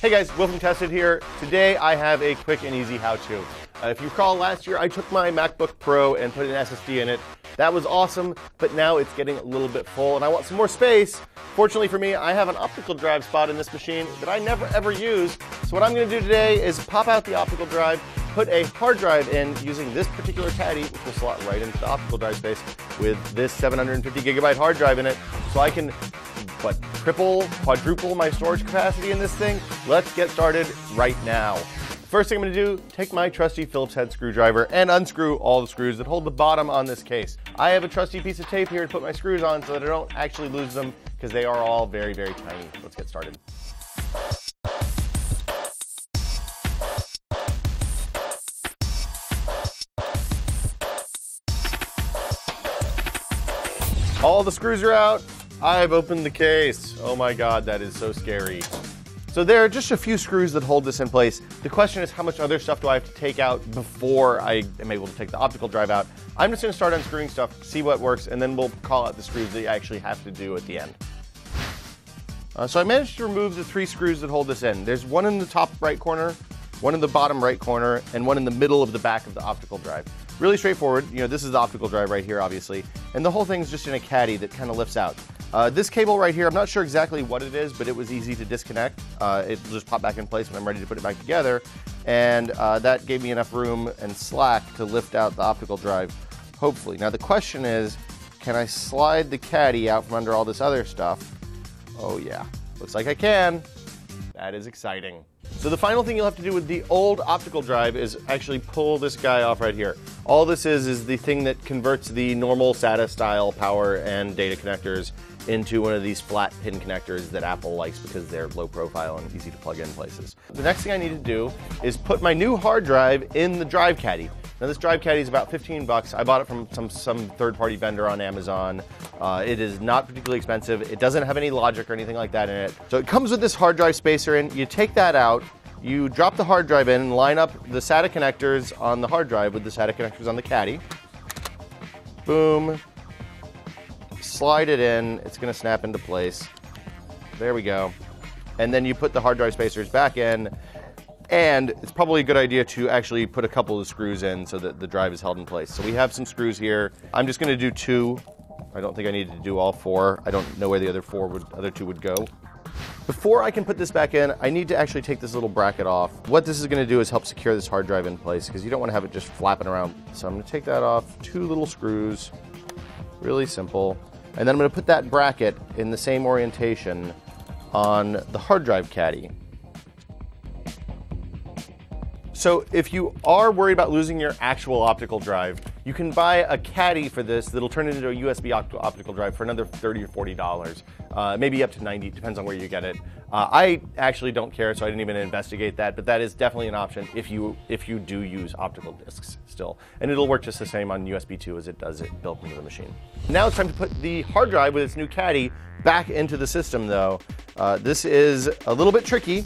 Hey guys, Will from Tested here. Today I have a quick and easy how-to. If you recall, last year I took my MacBook Pro and put an SSD in it. That was awesome, but now it's getting a little bit full and I want some more space. Fortunately for me, I have an optical drive spot in this machine that I never ever use. So what I'm gonna do today is pop out the optical drive, put a hard drive in using this particular caddy, which will slot right into the optical drive space with this 750 gigabyte hard drive in it, so I can quadruple my storage capacity in this thing. Let's get started right now. First thing I'm gonna do, take my trusty Phillips head screwdriver and unscrew all the screws that hold the bottom on this case. I have a trusty piece of tape here to put my screws on so that I don't actually lose them because they are all very, very tiny. Let's get started. All the screws are out. I've opened the case. Oh my God, that is so scary. So there are just a few screws that hold this in place. The question is, how much other stuff do I have to take out before I am able to take the optical drive out? I'm just gonna start unscrewing stuff, see what works, and then we'll call out the screws that you actually have to do at the end. So I managed to remove the three screws that hold this in. There's one in the top right corner, one in the bottom right corner, and one in the middle of the back of the optical drive. Really straightforward. You know, this is the optical drive right here, obviously. And the whole thing's just in a caddy that kind of lifts out. This cable right here, I'm not sure exactly what it is, but it was easy to disconnect. It'll just pop back in place when I'm ready to put it back together. And that gave me enough room and slack to lift out the optical drive, hopefully. Now the question is, can I slide the caddy out from under all this other stuff? Oh yeah, looks like I can. That is exciting. So the final thing you'll have to do with the old optical drive is actually pull this guy off right here. All this is the thing that converts the normal SATA style power and data connectors into one of these flat pin connectors that Apple likes because they're low profile and easy to plug in places. The next thing I need to do is put my new hard drive in the drive caddy. Now this drive caddy is about 15 bucks. I bought it from some third-party vendor on Amazon. It is not particularly expensive. It doesn't have any logic or anything like that in it. So it comes with this hard drive spacer in. You take that out, you drop the hard drive in, and line up the SATA connectors on the hard drive with the SATA connectors on the caddy. Boom. Slide it in. It's gonna snap into place. There we go. And then you put the hard drive spacers back in. And it's probably a good idea to actually put a couple of screws in so that the drive is held in place. So we have some screws here. I'm just gonna do two. I don't think I need to do all four. I don't know where the other two would go. Before I can put this back in, I need to actually take this little bracket off. What this is gonna do is help secure this hard drive in place because you don't wanna have it just flapping around. So I'm gonna take that off, two little screws, really simple. And then I'm gonna put that bracket in the same orientation on the hard drive caddy. So if you are worried about losing your actual optical drive, you can buy a caddy for this that'll turn it into a USB optical drive for another $30 or $40, maybe up to $90, depends on where you get it. I actually don't care, so I didn't even investigate that, but that is definitely an option if you do use optical discs still. And it'll work just the same on USB 2 as it does it built into the machine. Now it's time to put the hard drive with its new caddy back into the system though. This is a little bit tricky.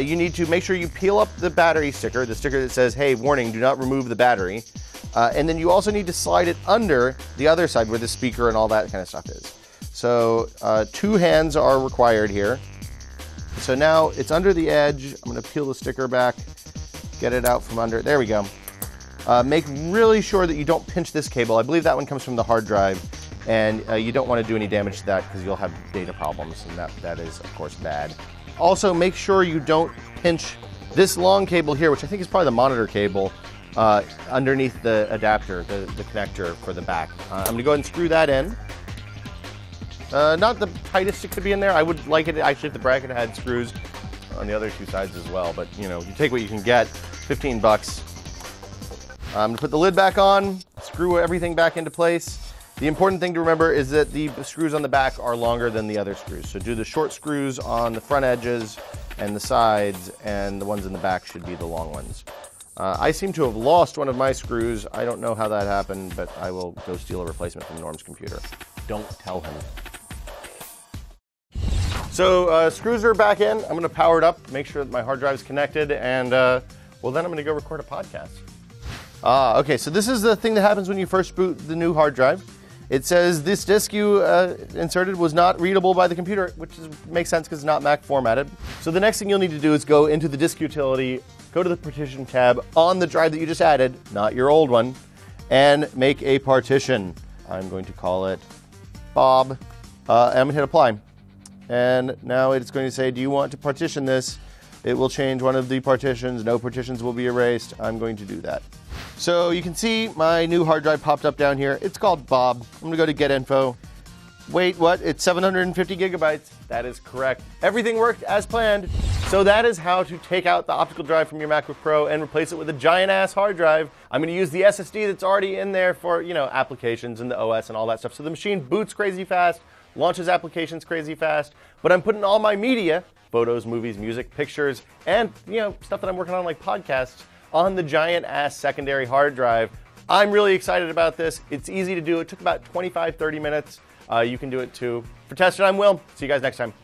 You need to make sure you peel up the battery sticker, the sticker that says, hey, warning, do not remove the battery. And then you also need to slide it under the other side where the speaker and all that kind of stuff is. So two hands are required here. So now it's under the edge. I'm gonna peel the sticker back, get it out from under, there we go. Make really sure that you don't pinch this cable. I believe that one comes from the hard drive and you don't wanna do any damage to that because you'll have data problems and that is of course bad. Also, make sure you don't pinch this long cable here, which I think is probably the monitor cable, underneath the adapter, the connector for the back. I'm gonna go ahead and screw that in. Not the tightest it could be in there. I would like it actually if the bracket had screws on the other two sides as well, but you know, you take what you can get, 15 bucks. I'm gonna put the lid back on, screw everything back into place. The important thing to remember is that the screws on the back are longer than the other screws. So do the short screws on the front edges and the sides, and the ones in the back should be the long ones. I seem to have lost one of my screws. I don't know how that happened, but I will go steal a replacement from Norm's computer. Don't tell him. So screws are back in. I'm gonna power it up, make sure that my hard drive's connected, and well, then I'm gonna go record a podcast. Okay, so this is the thing that happens when you first boot the new hard drive. It says this disk you inserted was not readable by the computer, which makes sense because it's not Mac formatted. So the next thing you'll need to do is go into the disk utility, go to the partition tab on the drive that you just added, not your old one, and make a partition. I'm going to call it Bob, and I'm gonna hit apply. And now it's going to say, do you want to partition this? It will change one of the partitions. No partitions will be erased. I'm going to do that. So you can see my new hard drive popped up down here. It's called Bob. I'm gonna go to Get Info. Wait, what? It's 750 gigabytes. That is correct. Everything worked as planned. So that is how to take out the optical drive from your MacBook Pro and replace it with a giant ass hard drive. I'm gonna use the SSD that's already in there for, you know, applications and the OS and all that stuff. So the machine boots crazy fast, launches applications crazy fast, but I'm putting all my media, photos, movies, music, pictures, and, you know, stuff that I'm working on like podcasts, on the giant ass secondary hard drive. I'm really excited about this. It's easy to do. It took about 25-30 minutes. You can do it too. For Tested, I'm Will. See you guys next time.